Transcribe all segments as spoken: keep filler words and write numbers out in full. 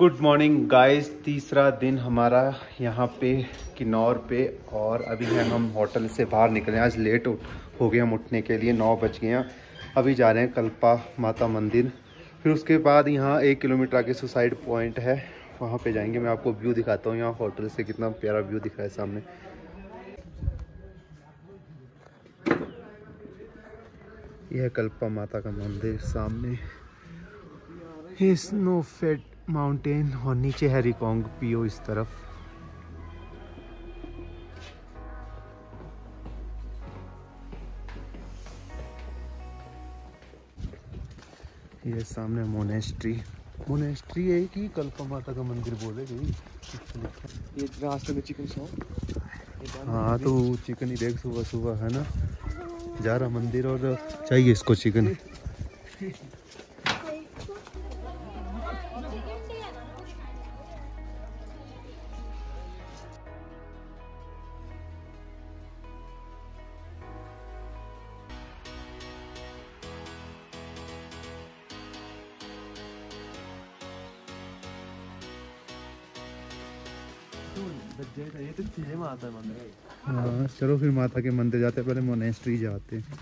Good morning guys. तीसरा दिन हमारा यहाँ पे किन्नौर पे, और अभी हैं हम होटल से बाहर निकले। आज लेट हो गए हम उठने के लिए, नौ बज गए। अभी जा रहे हैं कल्पा माता मंदिर, फिर उसके बाद यहाँ एक किलोमीटर आगे सुसाइड पॉइंट है, वहाँ पे जाएंगे। मैं आपको व्यू दिखाता हूँ, यहाँ होटल से कितना प्यारा व्यू दिख रहा है सामने। यह है कल्पा माता का मंदिर, सामने ये स्नो फेड माउंटेन और नीचे है रेकोंग पियो इस तरफ। ये सामने मोनेस्ट्री मोनेस्ट्री है कि कल्पा माता का मंदिर बोले गई। ये रास्ते में चिकन शॉप, हाँ तो चिकन ही देख सुबह सुबह है ना, जा रहा मंदिर और चाहिए इसको चिकन। हाँ चलो फिर माता के मंदिर जाते हैं, पहले मोनेस्ट्री जाते हैं।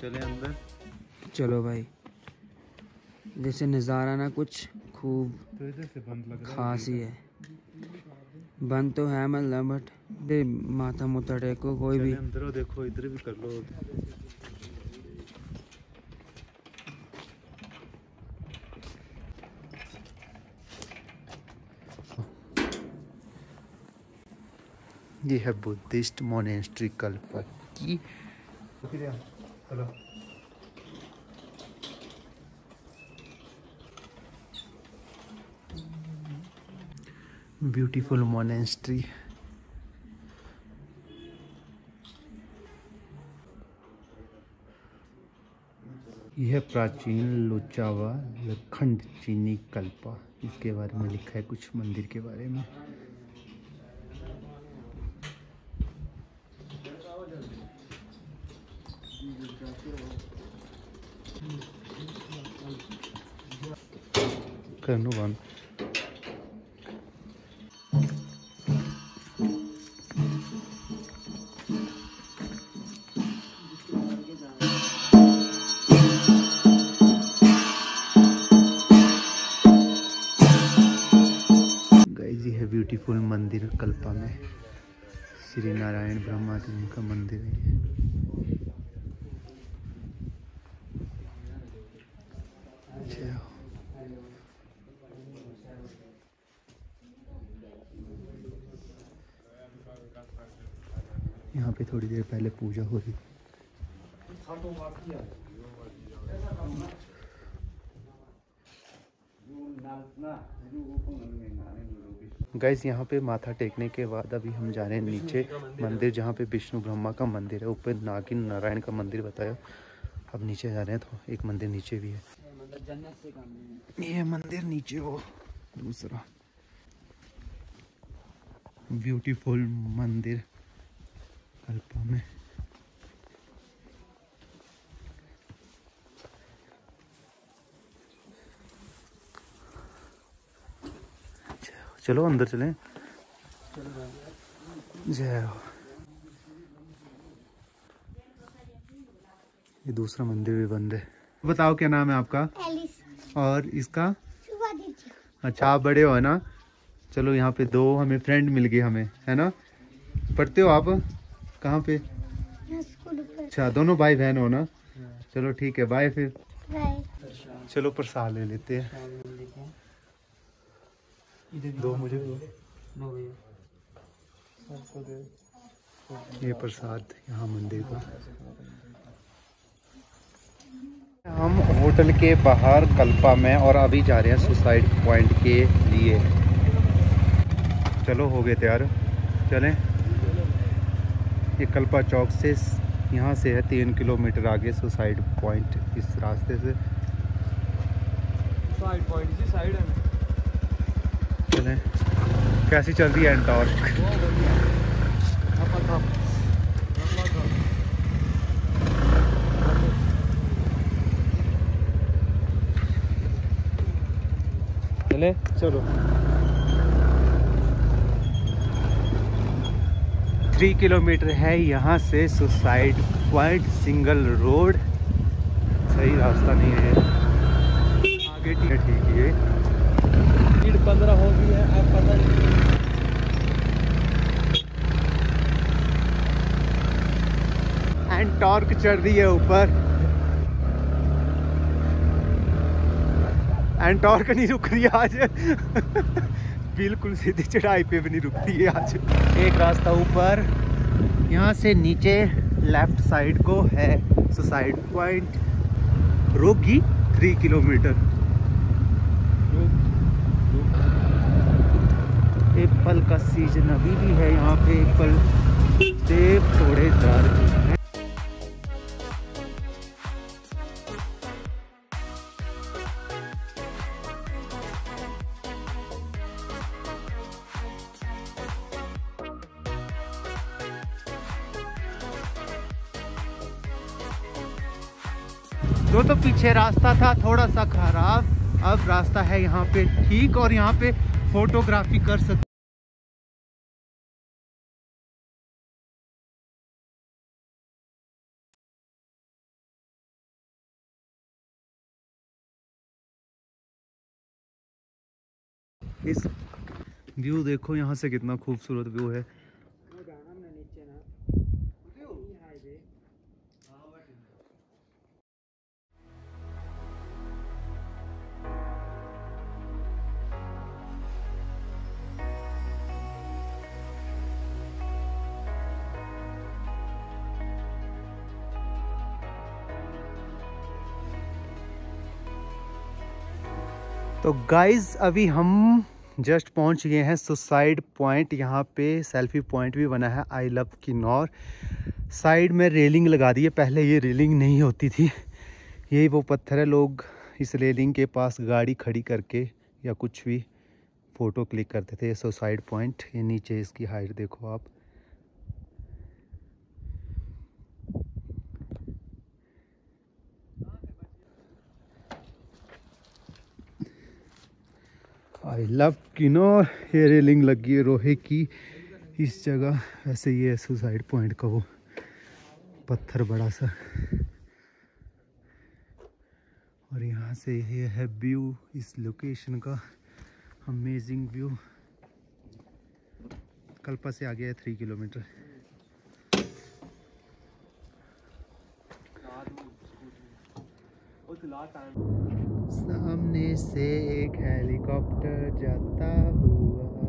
चले अंदर, चलो भाई। जैसे नज़ारा ना कुछ खूब तो खास ही है, बंद तो है मतलब बट माता मोतड़े को कोई भी अंदर देखो, इधर भी कर लो। ये है बुद्धिस्ट मोनेस्ट्री कल्पा की। Hello beautiful monastery. यह प्राचीन लोचावा लखंड चीनी कल्पा, इसके बारे में लिखा है कुछ मंदिर के बारे में। One. गाइस ये है ब्यूटीफुल मंदिर कल्पा में, श्री नारायण ब्रह्मा जी का मंदिर है। यहाँ पे थोड़ी देर पहले पूजा हो रही। गाइस यहाँ पे माथा टेकने के बाद अभी हम जा रहे हैं नीचे मंदिर, जहाँ पे विष्णु ब्रह्मा का मंदिर है। ऊपर नागिन नारायण का मंदिर बताया, अब नीचे जा रहे हैं। तो एक मंदिर नीचे भी है, ये मंदिर नीचे हो दूसरा ब्यूटीफुल मंदिर कल्पा में। चलो अंदर चलें। जय हो। ये दूसरा मंदिर भी बंद है। बताओ क्या नाम है आपका? एलिस। और इसका? अच्छा आप बड़े हो ना। चलो यहाँ पे दो हमें फ्रेंड मिल गए हमें, है ना। पढ़ते हो आप कहाँ पे? अच्छा दोनों भाई बहन हो ना। चलो ठीक है, बाय फिर। चलो प्रसाद ले लेते हैं। दो मुझे ये प्रसाद यहाँ मंदिर का। हम होटल के बाहर कल्पा में, और अभी जा रहे हैं सुसाइड पॉइंट के लिए। चलो हो गए तैयार, चलें। ये कल्पा चौक से, यहाँ से है तीन किलोमीटर आगे सुसाइड पॉइंट। इस रास्ते से सुसाइड पॉइंट इसी साइड है। चलें। कैसी चल रही है एंटावर? ले चलो। थ्री किलोमीटर है यहाँ से सुसाइड पॉइंट, सिंगल रोड, सही रास्ता नहीं है। आगे ठीक है, ठीक है। स्पीड पंद्रह हो गई है अब पंद्रह। टॉर्क चढ़ रही है ऊपर एंड टॉर्क नहीं रुक रही आज बिल्कुल सीधी चढ़ाई पे भी नहीं रुकती है आज। एक रास्ता ऊपर यहाँ से नीचे लेफ्ट साइड को है suicide point, Rogi three kilometre. Apple का सीजन अभी भी है यहाँ पे, एप्पल सेब थोड़े जा रहे हैं। वो तो पीछे रास्ता था थोड़ा सा खराब, अब रास्ता है यहाँ पे ठीक और यहाँ पे फोटोग्राफी कर सकते। इस व्यू देखो यहाँ से कितना खूबसूरत व्यू है। तो गाइज़ अभी हम जस्ट पहुंच गए हैं सुसाइड पॉइंट। यहाँ पे सेल्फी पॉइंट भी बना है, आई लव किन्नौर। साइड में रेलिंग लगा दी है, पहले ये रेलिंग नहीं होती थी। यही वो पत्थर है, लोग इस रेलिंग के पास गाड़ी खड़ी करके या कुछ भी फ़ोटो क्लिक करते थे। सुसाइड पॉइंट, ये नीचे इसकी हाइट देखो आप। आई लव किन्नौर, ये रेलिंग लगी है रोहे की इस जगह। वैसे ये सुसाइड पॉइंट का वो पत्थर बड़ा सा, और यहाँ से ये है व्यू इस लोकेशन का, अमेजिंग व्यू। कल्पा से आगे है थ्री किलोमीटर। सामने से एक हेलीकॉप्टर जाता हुआ।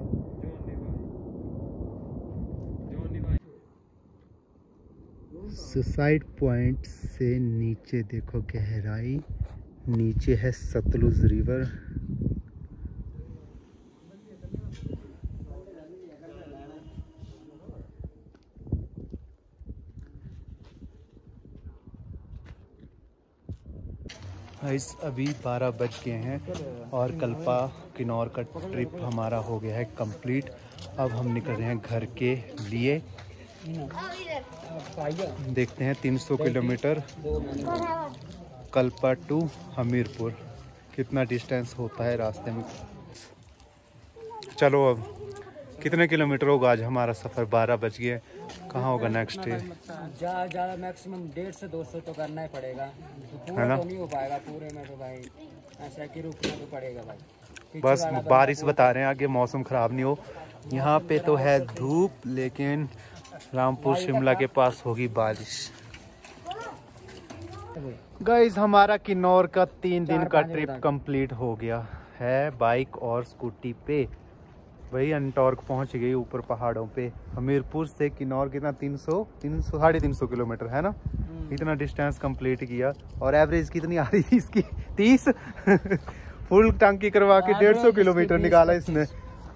सुसाइड पॉइंट से नीचे देखो गहराई, नीचे है सतलुज रिवर। इस अभी बारह बज गए हैं और कल्पा किन्नौर का ट्रिप हमारा हो गया है कंप्लीट। अब हम निकल रहे हैं घर के लिए। देखते हैं तीन सौ किलोमीटर कल्पा टू हमीरपुर कितना डिस्टेंस होता है रास्ते में। चलो अब कितने किलोमीटर होगा आज हमारा सफ़र? बारह बज गए। कहाँ होगा नेक्स्ट डे? ज़्यादा ज़्यादा मैक्सिमम डेढ़ से दो सौ तो करना ही पड़ेगा, है ना? तो नहीं हो पाएगा पूरे में तो भाई, ऐसा कि रुकना तो पड़ेगा भाई। बस बारिश बता रहे हैं आगे मौसम ख़राब नहीं हो। यहाँ पे तो है धूप, लेकिन रामपुर शिमला के पास होगी बारिश। गाइस हमारा किन्नौर का तीन दिन का ट्रिप कंप्लीट हो गया है बाइक और स्कूटी पे। वही अनटॉर्क पहुंच गई ऊपर पहाड़ों पे। हमीरपुर से किन्नौर कितना तीन सौ, तीन सौ साढ़े तीन सौ किलोमीटर है ना? इतना डिस्टेंस कंप्लीट किया। और एवरेज कितनी आ रही थी इसकी? तीस फुल टंकी करवा के डेढ़ सौ किलोमीटर निकाला इसने।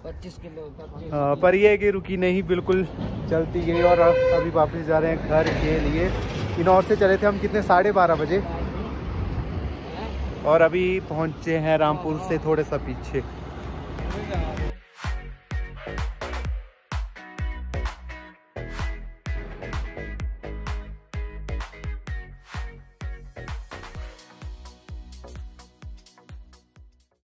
पच्चीस किलो पर ये कि रुकी नहीं, बिल्कुल चलती गई। और अभी वापस जा रहे हैं घर के लिए। किन्नौर से चले थे हम कितने, साढ़े बारह बजे, और अभी पहुँचे हैं रामपुर से थोड़े सा पीछे।